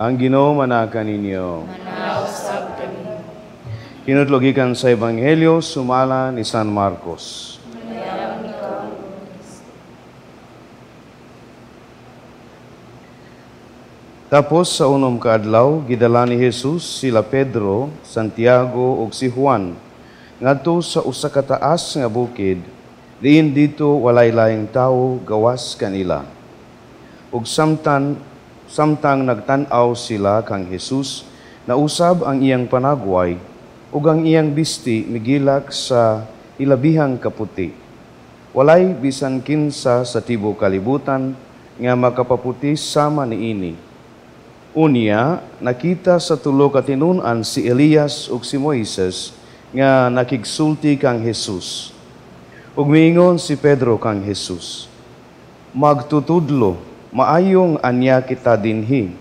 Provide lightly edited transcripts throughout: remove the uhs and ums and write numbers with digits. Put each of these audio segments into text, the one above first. Ang Ginoo manaka ninyo. Manausap kami. Kinutlogikan sa Ebanghelyo sumala ni San Marcos. Tapos sa unom kaadlaw, gidala ni Jesus sila Pedro, Santiago ug si Juan ngadto sa usa ka taas nga bukid. Diin dito walay laing tawo gawas kanila. Ug samtang nagtan-aw sila kang Jesus, nausab ang iyang panagway ug ang iyang bisti migilak sa ilabihang kaputi. Walay bisan kinsa sa tibo kalibutan nga makapaputi sama niini. Unya, nakita sa tulo ka tinun-an si Elias ug si Moises nga nakigsulti kang Jesus. Ug miingon si Pedro kang Jesus, "Magtutudlo, maayong anya kita dinhi.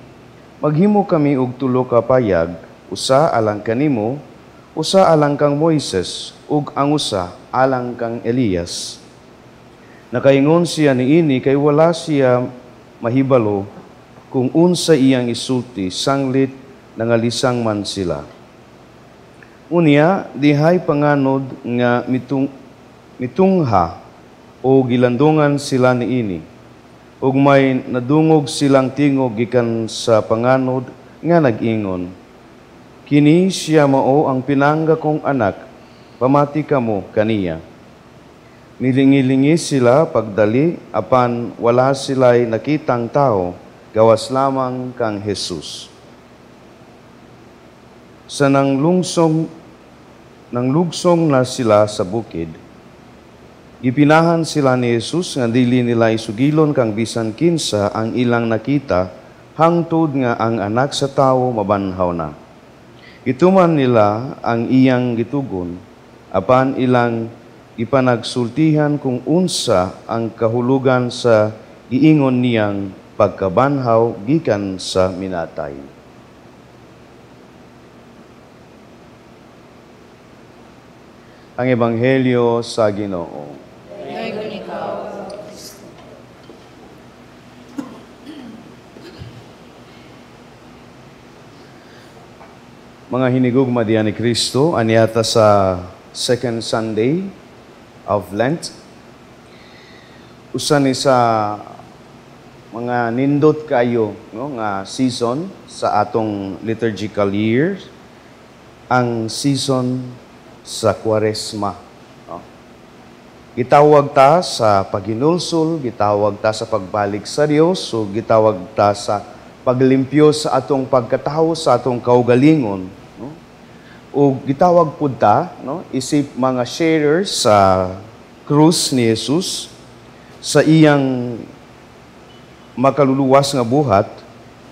Maghimo kami og tulo ka payag, usa alang kanimo, usa alang kang Moises, ug ang usa alang kang Elias." Nakaingon siya niini kay wala siya mahibalo kung unsa iyang isulti, sanglit nangalisang man sila. Unya, dihay panganod nga mitungha o gilandungan sila niini. Ug may nadungog silang tingog gikan sa panganod nga nag-ingon, "Kini siya mao ang pinangga kong anak, pamati kamo kaniya." Nilingilingi sila pagdali, apan wala sila'y nakitang tao, gawas lamang kang Jesus. Sa nang lugsong na sila sa bukid, gipinahan sila ni Jesus nga dili nila isugilon kang bisan kinsa ang ilang nakita, hangtod nga ang anak sa tao mabanhaw na. Gituman nila ang iyang gitugon, apan ilang ipanagsultihan kung unsa ang kahulugan sa giingon niyang pagkabanhaw gikan sa minatay. Ang Ebanghelyo sa Ginoo. Mga hinigugma diyan ni Kristo, aniyata sa second Sunday of Lent, usan ni sa mga nindot kayo no, nga season sa atong liturgical year, ang season sa Kwaresma. No? Gitawag ta sa paginulsul, gitawag ta sa pagbalik sa Dios, so gitawag ta sa paglimpyo sa atong pagkatao, sa atong kaugalingon. No? O gitawag po ta, no, isip mga sharers sa krus ni Jesus, sa iyang makaluluwas nga buhat,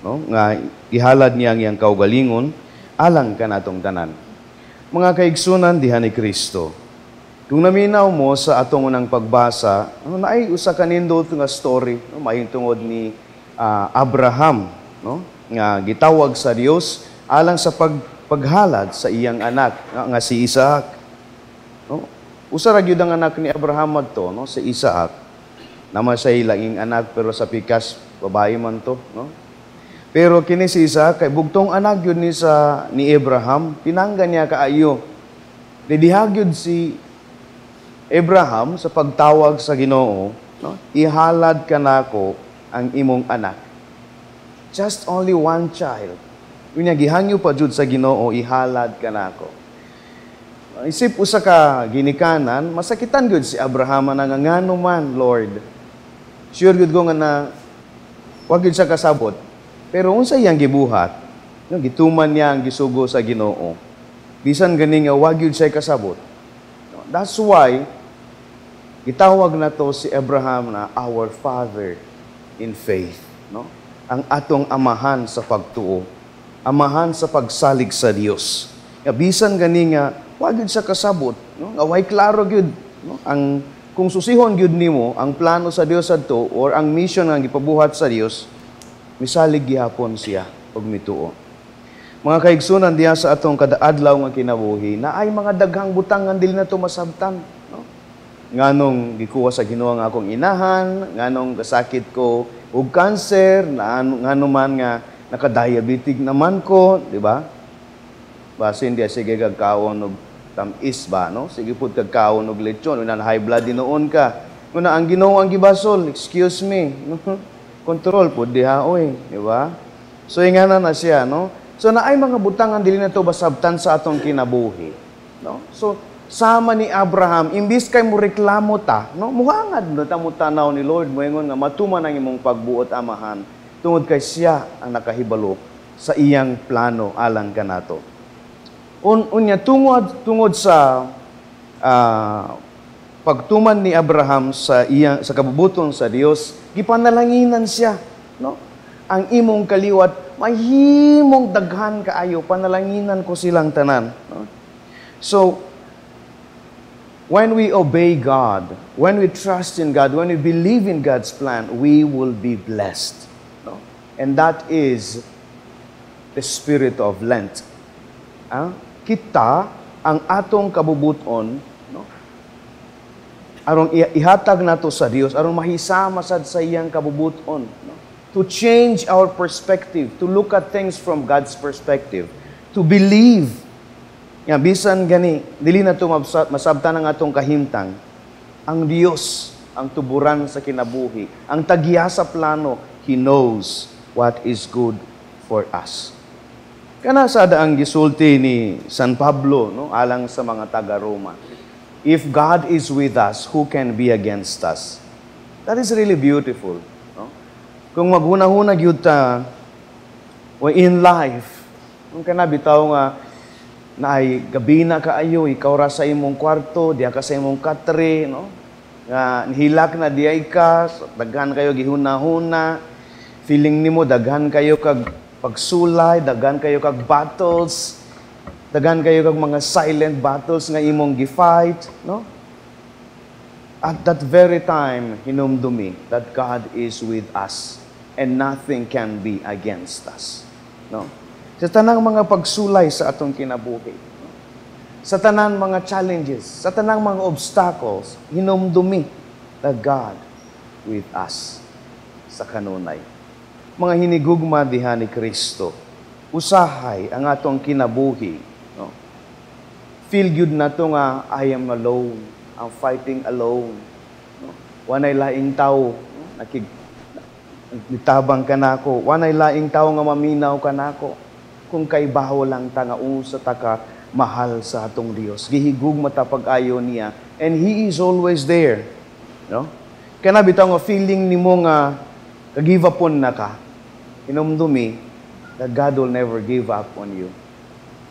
no, nga ihalad niya ang iyang kaugalingon alang kanatong tanan. Mga kaigsunan diha ni Kristo, kung naminaw mo sa atong unang pagbasa, no, naay usa ka nindot nga story, no, mahintungod ni Abraham, no, nga gitawag sa Dios alang sa paghalad sa iyang anak nga si Isaac. No, usa ra gyud ang anak ni Abraham adto, no, si Isaac. Naman siya'y laging anak, pero sa pikas, babae man to, no? Pero kini si Isaac, kay bugtong anak yun ni Abraham, pinangga niya kaayo. Didihag yun si Abraham sa pagtawag sa Ginoo, no? "Ihalad ka na ko ang imong anak." Just only one child. Yun niya, gihangyo pa jud sa Ginoo, "Ihalad ka na ko." Isip usa ka ginikanan, masakitan yun si Abraham na ngano man, "Lord, sure gud ko nga na wag gud siya kasabot." Pero unsa iyang gibuhat, no, gituman niya ang gisugo sa Ginoo. Bisan gani nga wag gud siya kasabot. No, that's why gitawag na to si Abraham na our father in faith, no? Ang atong amahan sa pagtuo, amahan sa pagsalig sa Dios. Nga bisan gani nga wag gud siya kasabot, no? Nga way klaro gud, no, ang kung susihon gyud nimo ang plano sa Dios adto or ang mission nga gipabuhat sa Dios, misalig gihapon siya og mituo. Mga kaigsunan diha sa atong kadaadlaw nga kinabuhi, naay mga daghang butang nga dili nato masabtan, no? Nganong gikuha sa Ginoo ang akong inahan, nganong gasakit ko og kanser, nganong man nga Nakadiabetic naman ko, di ba? Basta hindi, sige kagkaon og tamis ba, no? Sige po kagkaon og lechon, unan high blood dinoon ka. Una, ang Ginoo ang gibasol, excuse me. Control po diha, oy, di ba? So ingana na siya, no? So naay mga butang ang dili nato basabtan sa atong kinabuhi, no? So sama ni Abraham, imbis kay mo reklamo ta, no? Muhangad na ta mo tanaw ni Lord, moingon nga matuman ang imong pagbuot amahan, tungod kay siya ang nakahibalo sa iyang plano alang kanato. Unya tungod sa pagtuman ni Abraham sa iyang sa kabubuton sa Dios, gipanalanginan siya, no? Ang imong kaliwat mahimong daghan kaayo, panalanginan ko silang tanan, no? So when we obey God, when we trust in God, when we believe in God's plan, we will be blessed, no? And that is the spirit of Lent. Kita ang atong kabubuton, no? Aron ihatag nato sa Dios, aron mahisama sad sa iyang kabubuton, no? To change our perspective, to look at things from God's perspective, to believe. Nga bisan gani, dili na ito masabtan ang atong kahimtang. Ang Dios ang tuburan sa kinabuhi, ang tagya sa plano, He knows what is good for us. Kana sada ang gisulti ni San Pablo, no, alang sa mga taga-Roma. If God is with us, who can be against us? That is really beautiful, no? Kung maghuna-huna gyud ta in life, kung kana bitaw nga na ay gabi na kaayo, ikaw ra sa imong kwarto, diya ka sa imong katre, no? Nihilak na diya ka, daghan kayo gihuna-huna, feeling nimo daghan kayo kag pagsulay, daghan kayo kag battles, daghan kayo kag mga silent battles nga imong gifight, no? At that very time, hinumdumi that God is with us and nothing can be against us, no? Sa tanang mga pagsulay sa atong kinabuhi, sa tanang mga challenges, sa tanang mga obstacles, hinumdumi na God with us sa kanunay. Mga hinigugma diha ni Kristo, usahay ang atong kinabuhi, no? Feel good na to nga, I am alone, I'm fighting alone, no? Wanay laing tao, no? Nitabang ka na ako, wanay laing tao nga maminaw ka na ako. Kung kay baho lang tanga usa taka mahal sa atong Dios, gihigug matapag-ayo niya, and He is always there, no? Kana bitaw nga feeling nimo nga give up on na ka, hinumdumi that God will never give up on you,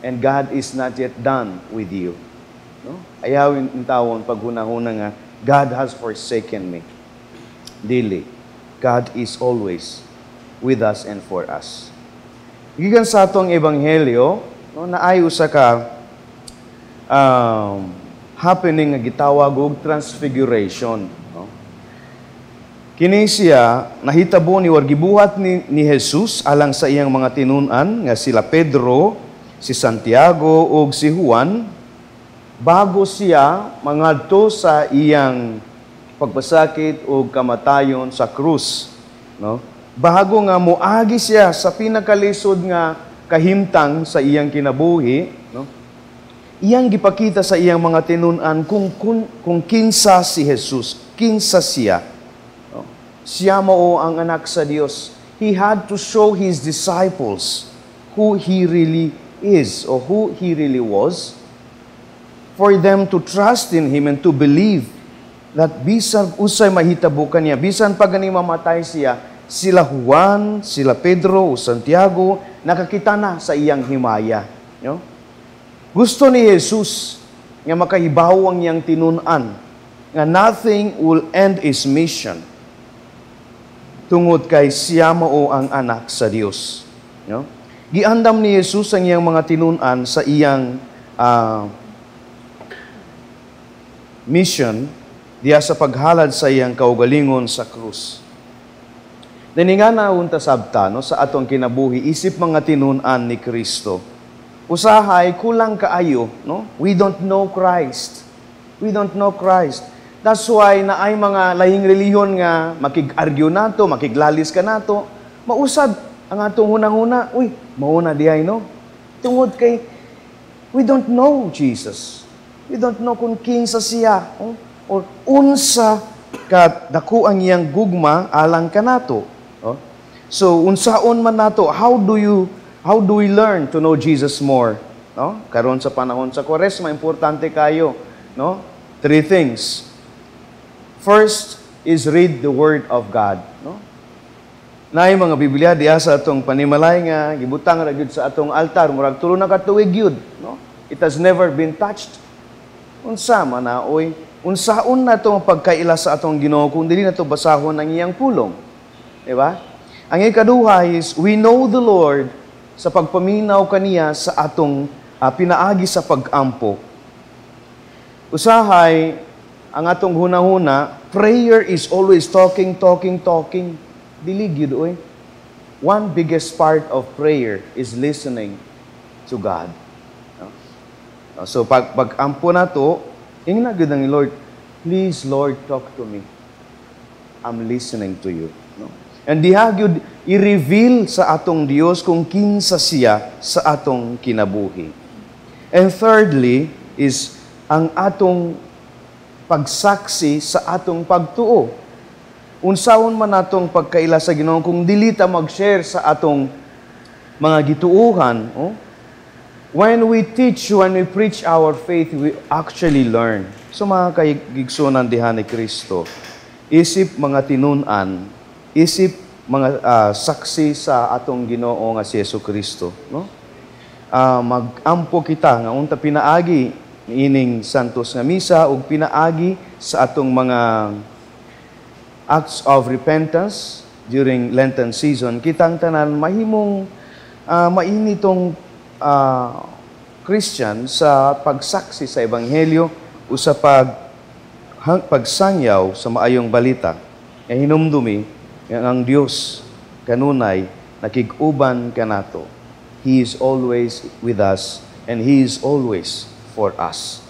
and God is not yet done with you, no? Ayaw intawon paghunahuna nga God has forsaken me. Dili, God is always with us and for us. Gikan sa atong ebanghelyo, no, naay usa ka happening nga gitawag og transfiguration, no? Kini siya nahitabo ni wargibuhat ni Jesus alang sa iyang mga tinun-an nga sila Pedro, si Santiago ug si Juan bago siya mangadto sa iyang pagpasakit og kamatayon sa krus, no? Bago nga moagi siya sa pinakalisod nga kahimtang sa iyang kinabuhi, no? Iyang gipakita sa iyang mga tinun-an kung kinsa si Jesus, kinsa siya, no? Siya mao ang anak sa Dios. He had to show His disciples who He really is or who He really was for them to trust in Him and to believe that bisan usay mahitabo kaniya, bisan pagani mamatay siya, sila Juan, sila Pedro o Santiago, nakakita na sa iyang himaya, no? Gusto ni Jesus nga makahibaw ang iyang tinun-an nga nothing will end His mission tungod kay siya mao ang anak sa Dios, no? Giandam ni Jesus ang iyang mga tinun-an sa iyang mission diya sa paghalad sa iyang kaugalingon sa krus. Naningana unta sabta, no, sa atong kinabuhi, isip mga tinun-an ni Kristo. Usahay kulang kaayo, no? We don't know Christ. We don't know Christ. That's why naay mga lahing reliyon nga makig-argue nato, makiglalis ka nato, mausad ang atong hunang-huna, uy, mauna diay no? Tungod kay, we don't know Jesus. We don't know kung kinsa siya, or unsa ka daku ang iyang gugma alang kanato. Oh? So unsaon man nato, how do we learn to know Jesus more? No? Karon sa panahon sa Kwaresma, importante kayo, no? 3 things. First is read the Word of God, no? Naay mga Biblia diha sa atong panimalay nga gibutang ra gyud sa atong altar murag tulo na ka tuig gyud, no? It has never been touched. Unsa man naoy, unsaon na tong pagkaila sa atong Ginoo kun dili nato basahon ang iyang pulong. Di ba? Ang ikaduha is we know the Lord sa pagpaminaw kaniya sa atong pinaagi sa pag-ampo. Usahay ang atong hunahuna, prayer is always talking. Diligid, oy. One biggest part of prayer is listening to God. So, pag-ampo na to, yung nagod ng Lord, please, Lord, talk to me. I'm listening to you. No? And dihagod, i-reveal sa atong Dios kung kinsa siya sa atong kinabuhi. And thirdly, is ang atong pagsaksi sa atong pagtuo. Unsaon man atong pagkaila sa Ginoo kung dili ta mag-share sa atong mga gituuhan, oh? When we teach, when we preach our faith, we actually learn. So mga kayigsunan diha ni Kristo, isip mga tinun-an, isip mga saksi sa atong Ginoo nga si Hesus Kristo, no? Mag-ampo kita nga unta pinaagi ining Santos nga misa ug pinaagi sa atong mga acts of repentance during Lenten season, kitang tanan mahimong mainitong Christian sa pagsaksi sa Ebanghelyo o sa pagsangyaw sa maayong balita nga hinumdumi nga ang Dios kanunay nakig-uban kanato. He is always with us and He is always for us.